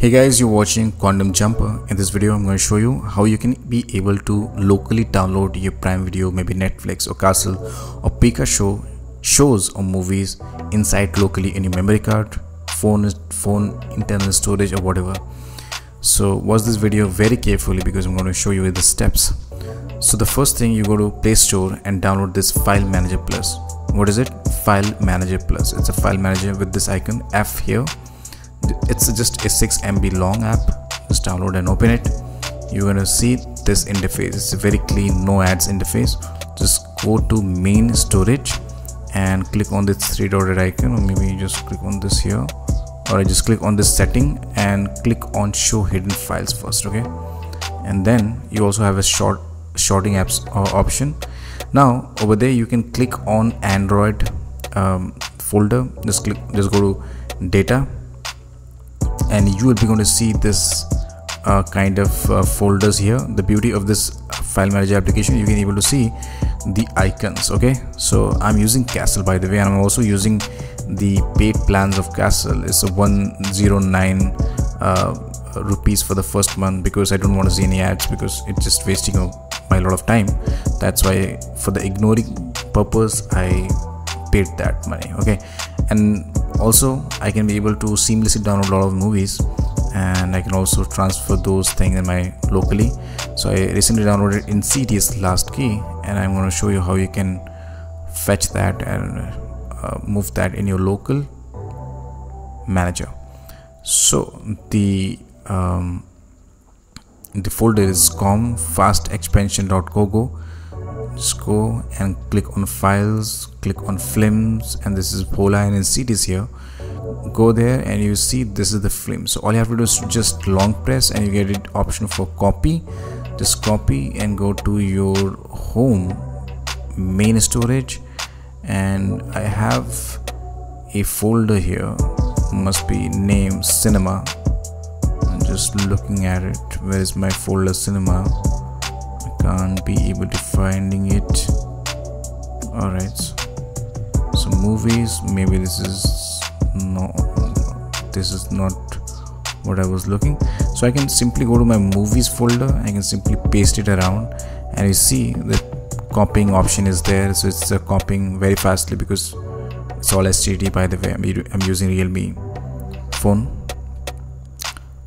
Hey guys, you're watching Quantum Jumper. In this video, I'm going to show you how you can be able to locally download your Prime Video, maybe Netflix or Castle or pick a shows or movies inside locally in your memory card, phone internal storage or whatever. So watch this video very carefully because I'm going to show you the steps. So the first thing, you go to Play Store and download this File Manager Plus. What is it? File Manager Plus. It's a file manager with this icon F here. It's just a 6 MB long app. Just download and open it. You're going to see this interface. It's a very clean, no ads interface. Just go to main storage and click on this three dotted icon, or maybe you just click on this here, or I just click on this setting and click on show hidden files first, okay? And then you also have a shorting apps option. Now over there you can click on Android folder. Just go to data, and you will be going to see this kind of folders here. The beauty of this file manager application, you can able to see the icons, okay? So I'm using Castle, by the way, and I'm also using the paid plans of Castle. It's a 109 rupees for the first month because I don't want to see any ads, because it's just wasting my lot of time. That's why, for the ignoring purpose, I paid that money, okay? And also I can be able to seamlessly download a lot of movies, and I can also transfer those things in my locally. So I recently downloaded Insidious Last Key, and I'm going to show you how you can fetch that and move that in your local manager. So the folder is com.fastexpansion.gogo. Just go and click on files, click on films, and this is Bola and Insidious here. Go there and you see this is the film. So all you have to do is just long press and you get it option for copy. Just copy and go to your home main storage, and I have a folder here, must be named cinema. I'm just looking at it. Where is my folder cinema? Can't be able to finding it. All right, so movies, maybe this is no, this is not what I was looking. So I can simply go to my movies folder, I can simply paste it around, and you see the copying option is there. So it's copying very fastly because it's all STD, by the way. I'm using Realme phone.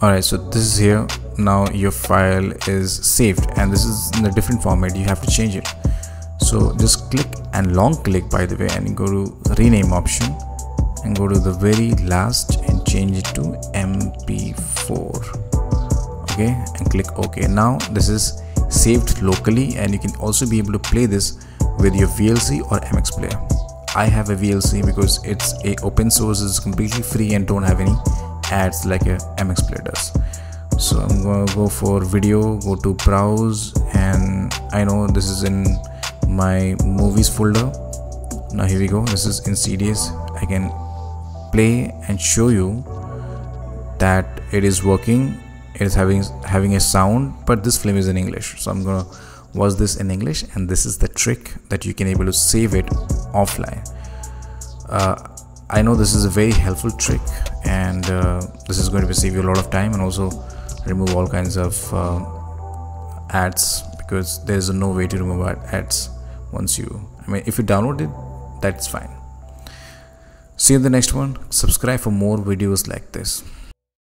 Alright, so this is here. Now your file is saved, and this is in a different format, you have to change it. So just click and long click, by the way, and go to rename option and go to the very last and change it to MP4, okay, and click OK. Now this is saved locally, and you can also be able to play this with your VLC or MX player. I have a VLC because it's a open source, it's completely free and don't have any ads like a MX player does. So I'm gonna go for video, go to browse, and I know this is in my movies folder. Now here we go, this is Insidious. I can play and show you that it is working. It is having a sound, but this film is in English, so I'm gonna watch this in English. And this is the trick that you can able to save it offline. I know this is a very helpful trick, and this is going to save you a lot of time, and also remove all kinds of ads, because there's no way to remove ads once you, I mean, if you download it, that's fine. See you in the next one. Subscribe for more videos like this.